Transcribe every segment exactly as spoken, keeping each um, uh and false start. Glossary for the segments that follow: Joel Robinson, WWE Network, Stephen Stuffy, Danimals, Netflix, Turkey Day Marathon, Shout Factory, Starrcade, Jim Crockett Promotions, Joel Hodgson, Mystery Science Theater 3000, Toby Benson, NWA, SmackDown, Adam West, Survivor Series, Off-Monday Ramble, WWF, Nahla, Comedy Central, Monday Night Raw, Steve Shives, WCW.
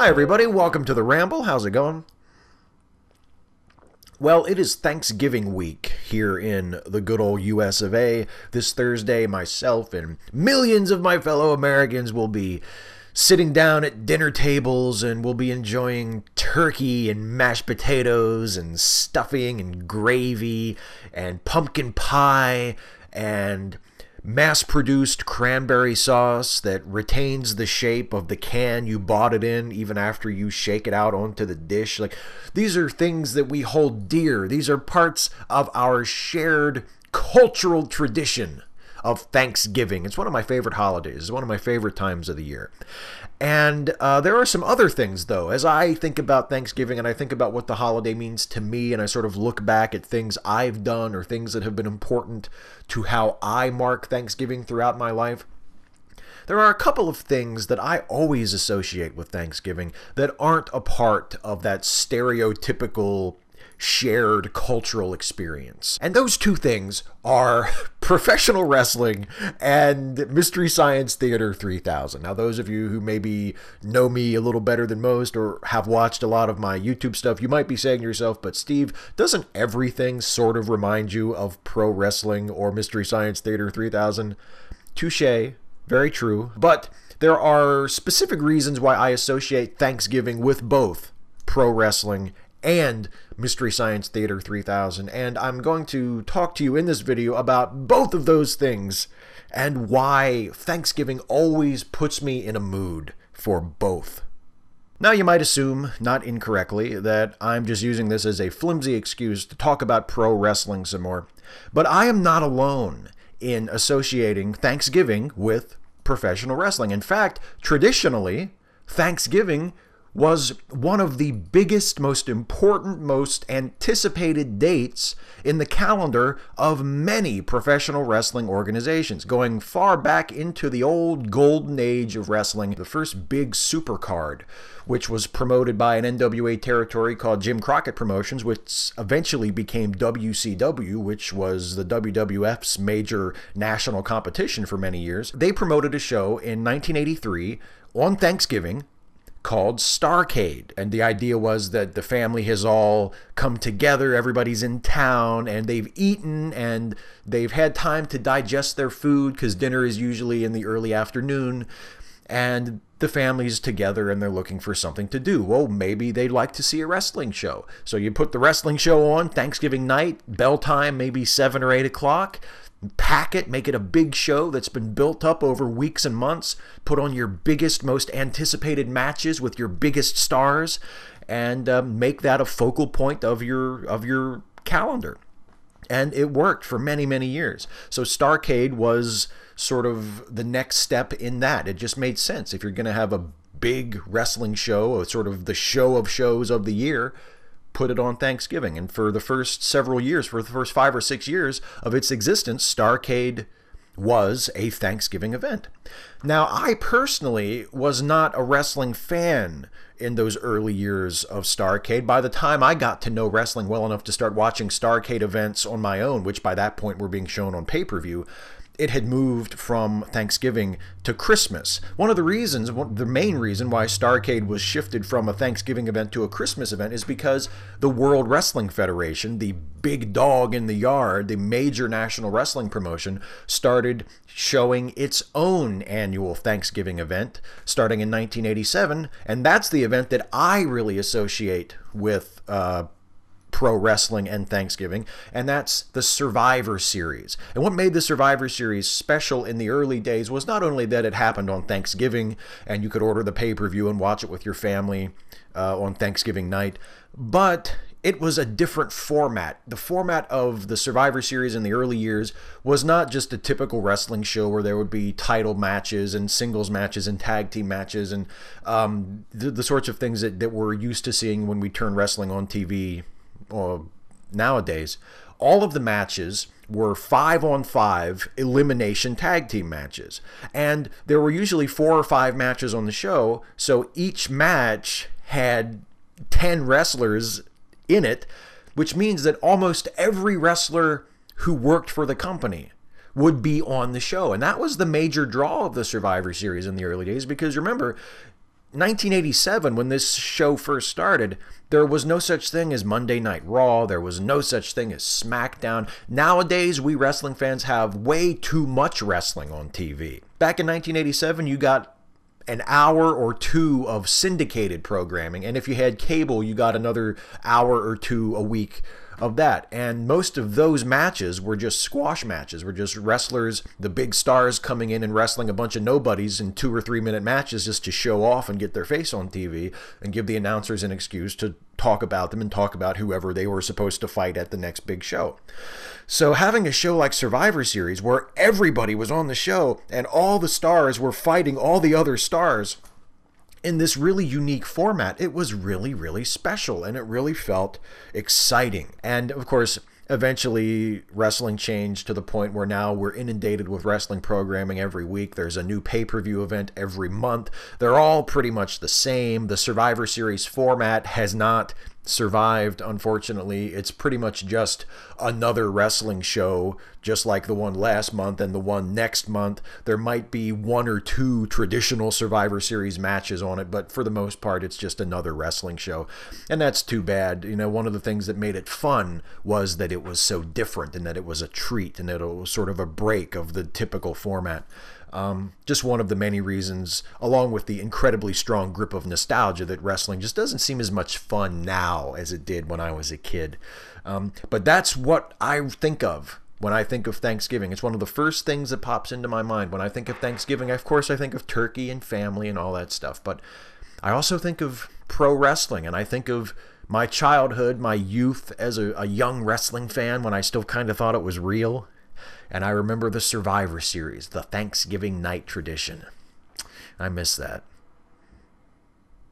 Hi everybody, welcome to The Ramble. How's it going? Well, it is Thanksgiving week here in the good old U S of A. This Thursday, myself and millions of my fellow Americans will be sitting down at dinner tables and we'll be enjoying turkey and mashed potatoes and stuffing and gravy and pumpkin pie and mass-produced cranberry sauce that retains the shape of the can you bought it in even after you shake it out onto the dish. Like, these are things that we hold dear. These are parts of our shared cultural tradition of Thanksgiving. It's one of my favorite holidays. It's one of my favorite times of the year. And uh, there are some other things, though. As I think about Thanksgiving and I think about what the holiday means to me and I sort of look back at things I've done or things that have been important to how I mark Thanksgiving throughout my life, there are a couple of things that I always associate with Thanksgiving that aren't a part of that stereotypical shared cultural experience. And those two things are professional wrestling and Mystery Science Theater three thousand. Now, those of you who maybe know me a little better than most or have watched a lot of my YouTube stuff, you might be saying to yourself, but Steve, doesn't everything sort of remind you of pro wrestling or Mystery Science Theater three thousand? Touché, very true. But there are specific reasons why I associate Thanksgiving with both pro wrestling and Mystery Science Theater three thousand, and I'm going to talk to you in this video about both of those things and why Thanksgiving always puts me in a mood for both. Now, you might assume, not incorrectly, that I'm just using this as a flimsy excuse to talk about pro wrestling some more, but I am not alone in associating Thanksgiving with professional wrestling. In fact, traditionally, Thanksgiving was one of the biggest, most important, most anticipated dates in the calendar of many professional wrestling organizations. Going far back into the old golden age of wrestling, the first big supercard, which was promoted by an N W A territory called Jim Crockett Promotions, which eventually became W C W, which was the W W F's major national competition for many years. They promoted a show in nineteen eighty-three on Thanksgiving called Starrcade, and the idea was that the family has all come together, everybody's in town, and they've eaten, and they've had time to digest their food, because dinner is usually in the early afternoon, and the family's together, and they're looking for something to do. Well, maybe they'd like to see a wrestling show. So you put the wrestling show on Thanksgiving night, bell time, maybe seven or eight o'clock, pack it, make it a big show that's been built up over weeks and months, put on your biggest, most anticipated matches with your biggest stars, and um, make that a focal point of your of your calendar. And it worked for many, many years. So Starrcade was sort of the next step in that. It just made sense. If you're going to have a big wrestling show, sort of the show of shows of the year, put it on Thanksgiving. And for the first several years, for the first five or six years of its existence, Starrcade was a Thanksgiving event. Now, I personally was not a wrestling fan in those early years of Starrcade. By the time I got to know wrestling well enough to start watching Starrcade events on my own, which by that point were being shown on pay-per-view, it had moved from Thanksgiving to Christmas. One of the reasons, the main reason why Starrcade was shifted from a Thanksgiving event to a Christmas event is because the World Wrestling Federation, the big dog in the yard, the major national wrestling promotion, started showing its own annual Thanksgiving event starting in nineteen eighty-seven, and that's the event that I really associate with uh, pro wrestling and Thanksgiving, and that's the Survivor Series. And what made the Survivor Series special in the early days was not only that it happened on Thanksgiving and you could order the pay-per-view and watch it with your family uh, on Thanksgiving night, but it was a different format. The format of the Survivor Series in the early years was not just a typical wrestling show where there would be title matches and singles matches and tag team matches and um, the, the sorts of things that, that we're used to seeing when we turn wrestling on T V Or nowadays. All of the matches were five on five elimination tag team matches. And there were usually four or five matches on the show, so each match had ten wrestlers in it, which means that almost every wrestler who worked for the company would be on the show. And that was the major draw of the Survivor Series in the early days, because remember, nineteen eighty-seven, when this show first started, there was no such thing as Monday Night Raw. There was no such thing as SmackDown. Nowadays, we wrestling fans have way too much wrestling on T V. Back in nineteen eighty-seven, you got an hour or two of syndicated programming, and if you had cable, you got another hour or two a week of that. And most of those matches were just squash matches, were just wrestlers, the big stars coming in and wrestling a bunch of nobodies in two or three minute matches just to show off and get their face on T V and give the announcers an excuse to talk about them and talk about whoever they were supposed to fight at the next big show. So having a show like Survivor Series, where everybody was on the show and all the stars were fighting all the other stars in this really unique format, it was really, really special, and it really felt exciting. And of course, eventually wrestling changed to the point where now we're inundated with wrestling programming every week. There's a new pay-per-view event every month. They're all pretty much the same. The Survivor Series format has not survived, unfortunately. It's pretty much just another wrestling show, just like the one last month and the one next month. There might be one or two traditional Survivor Series matches on it, but for the most part, it's just another wrestling show. And that's too bad. You know, one of the things that made it fun was that it was so different and that it was a treat and that it was sort of a break of the typical format. Um, just one of the many reasons, along with the incredibly strong grip of nostalgia, that wrestling just doesn't seem as much fun now as it did when I was a kid. Um, but that's what I think of when I think of Thanksgiving. It's one of the first things that pops into my mind. When I think of Thanksgiving, of course, I think of turkey and family and all that stuff. But I also think of pro wrestling, and I think of my childhood, my youth as a, a young wrestling fan when I still kind of thought it was real. And I remember the Survivor Series, the Thanksgiving night tradition. I miss that.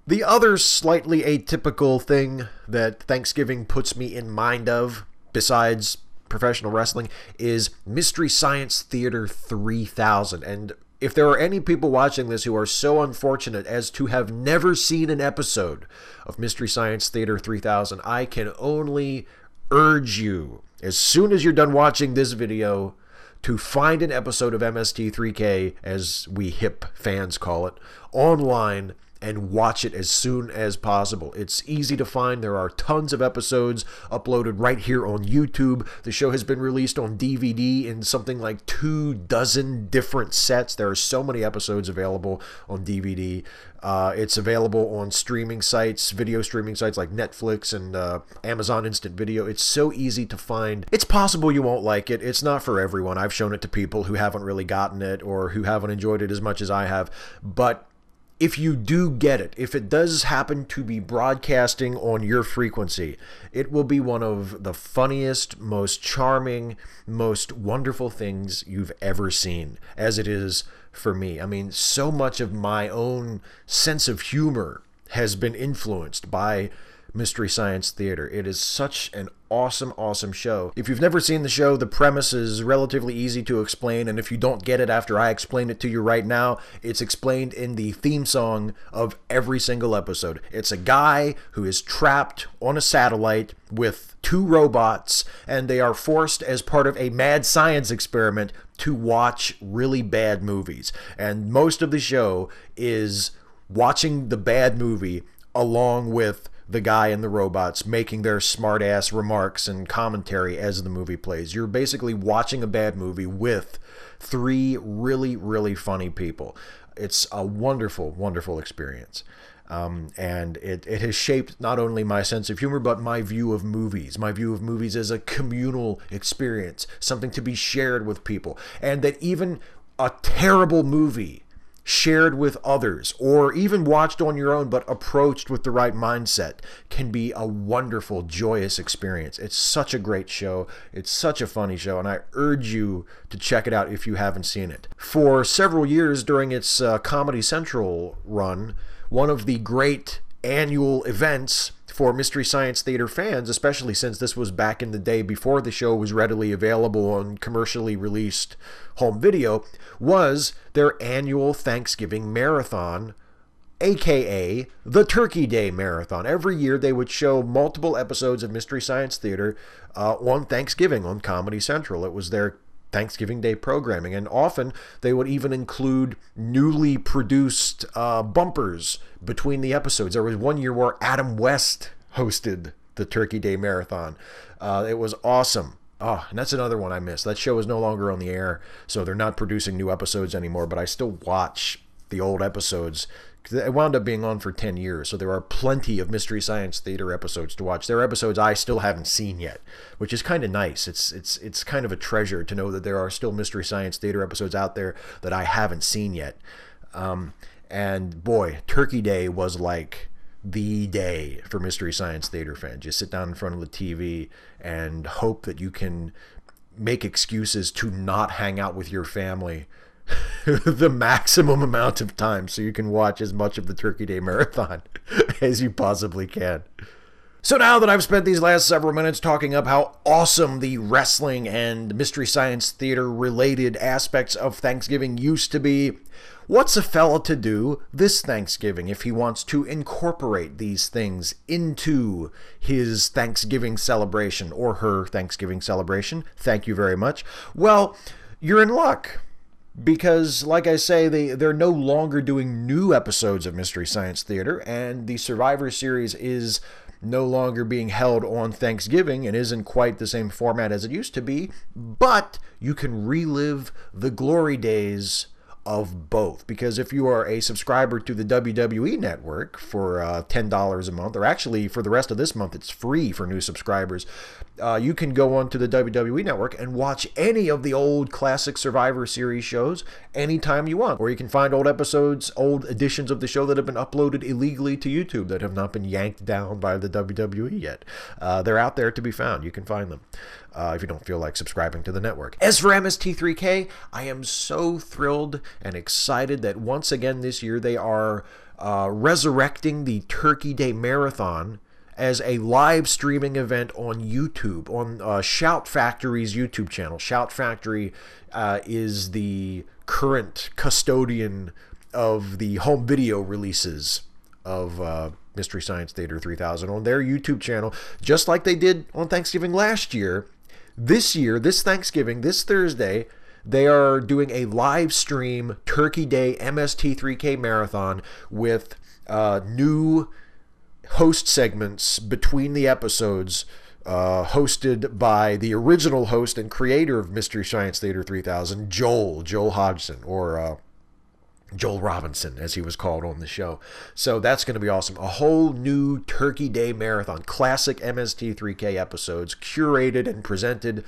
The other slightly atypical thing that Thanksgiving puts me in mind of, besides professional wrestling, is Mystery Science Theater three thousand. And if there are any people watching this who are so unfortunate as to have never seen an episode of Mystery Science Theater three thousand, I can only urge you, as soon as you're done watching this video, to find an episode of M S T three K, as we hip fans call it, online and watch it as soon as possible. It's easy to find. There are tons of episodes uploaded right here on YouTube. The show has been released on D V D in something like two dozen different sets. There are so many episodes available on D V D. Uh, it's available on streaming sites, video streaming sites like Netflix and uh, Amazon Instant Video. It's so easy to find. It's possible you won't like it. It's not for everyone. I've shown it to people who haven't really gotten it or who haven't enjoyed it as much as I have. But if you do get it, if it does happen to be broadcasting on your frequency, it will be one of the funniest, most charming, most wonderful things you've ever seen, as it is for me. I mean, so much of my own sense of humor has been influenced by Mystery Science Theater. It is such an awesome, awesome show. If you've never seen the show, the premise is relatively easy to explain, and if you don't get it after I explain it to you right now, it's explained in the theme song of every single episode. It's a guy who is trapped on a satellite with two robots, and they are forced, as part of a mad science experiment, to watch really bad movies. And most of the show is watching the bad movie along with the guy and the robots making their smart-ass remarks and commentary as the movie plays. You're basically watching a bad movie with three really, really funny people. It's a wonderful, wonderful experience. Um, and it, it has shaped not only my sense of humor, but my view of movies. My view of movies as a communal experience, something to be shared with people. And that even a terrible movie shared with others, or even watched on your own but approached with the right mindset, can be a wonderful, joyous experience. It's such a great show. It's such a funny show, and I urge you to check it out if you haven't seen it. For several years during its uh, Comedy Central run, one of the great annual events for Mystery Science Theater fans, especially since this was back in the day before the show was readily available on commercially released home video, was their annual Thanksgiving Marathon, aka the Turkey Day Marathon. Every year they would show multiple episodes of Mystery Science Theater uh, on Thanksgiving on Comedy Central. It was their Thanksgiving Day programming. And often they would even include newly produced uh, bumpers between the episodes. There was one year where Adam West hosted the Turkey Day Marathon. Uh, it was awesome. Oh, and that's another one I missed. That show is no longer on the air, so they're not producing new episodes anymore, but I still watch the old episodes. It wound up being on for ten years, so there are plenty of Mystery Science Theater episodes to watch. There are episodes I still haven't seen yet, which is kind of nice. It's it's it's kind of a treasure to know that there are still Mystery Science Theater episodes out there that I haven't seen yet. Um, and boy, Turkey Day was like the day for Mystery Science Theater fans. You sit down in front of the T V and hope that you can make excuses to not hang out with your family the maximum amount of time so you can watch as much of the Turkey Day Marathon as you possibly can. So now that I've spent these last several minutes talking up how awesome the wrestling and Mystery Science Theater related aspects of Thanksgiving used to be, what's a fella to do this Thanksgiving if he wants to incorporate these things into his Thanksgiving celebration or her Thanksgiving celebration? Thank you very much. Well, you're in luck. Because, like I say, they, they're no longer doing new episodes of Mystery Science Theater, and the Survivor Series is no longer being held on Thanksgiving and isn't quite the same format as it used to be, but you can relive the glory days of both. Because if you are a subscriber to the W W E Network for uh, ten dollars a month, or actually for the rest of this month, it's free for new subscribers, uh, you can go on to the W W E Network and watch any of the old classic Survivor Series shows anytime you want. Or you can find old episodes, old editions of the show that have been uploaded illegally to YouTube that have not been yanked down by the W W E yet. Uh, they're out there to be found. You can find them. Uh, if you don't feel like subscribing to the network. As for M S T three K, I am so thrilled and excited that once again this year they are uh, resurrecting the Turkey Day Marathon as a live streaming event on YouTube, on uh, Shout Factory's YouTube channel. Shout Factory uh, is the current custodian of the home video releases of uh, Mystery Science Theater three thousand on their YouTube channel, just like they did on Thanksgiving last year. This year, this Thanksgiving, this Thursday, they are doing a live stream Turkey Day M S T three K Marathon with uh, new host segments between the episodes uh, hosted by the original host and creator of Mystery Science Theater three thousand, Joel, Joel Hodgson, or uh, Joel Robinson, as he was called on the show. So that's going to be awesome. A whole new Turkey Day Marathon, classic M S T three K episodes, curated and presented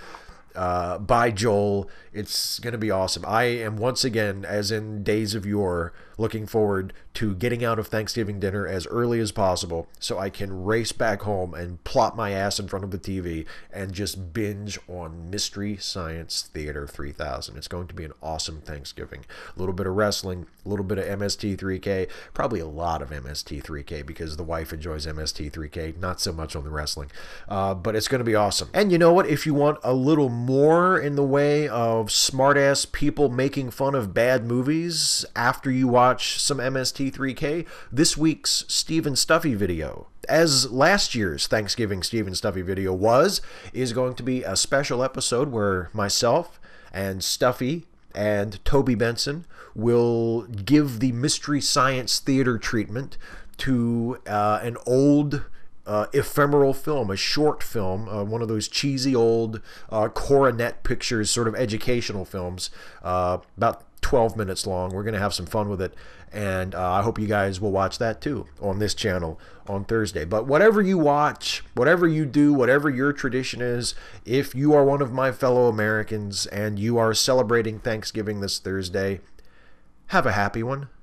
uh, by Joel. It's going to be awesome. I am once again, as in days of yore, looking forward to getting out of Thanksgiving dinner as early as possible so I can race back home and plop my ass in front of the T V and just binge on Mystery Science Theater three thousand. It's going to be an awesome Thanksgiving. A little bit of wrestling, a little bit of M S T three K, probably a lot of M S T three K because the wife enjoys M S T three K, not so much on the wrestling. Uh, but it's going to be awesome. And you know what? If you want a little more in the way of smartass people making fun of bad movies after you watch some M S T three K, this week's Stephen Stuffy video, as last year's Thanksgiving Stephen Stuffy video was, is going to be a special episode where myself and Stuffy and Toby Benson will give the Mystery Science Theater treatment to uh, an old Uh, ephemeral film, a short film, uh, one of those cheesy old uh, Coronet Pictures sort of educational films, uh, about twelve minutes long. We're going to have some fun with it, and uh, I hope you guys will watch that too on this channel on Thursday. But whatever you watch, whatever you do, whatever your tradition is, if you are one of my fellow Americans and you are celebrating Thanksgiving this Thursday, have a happy one.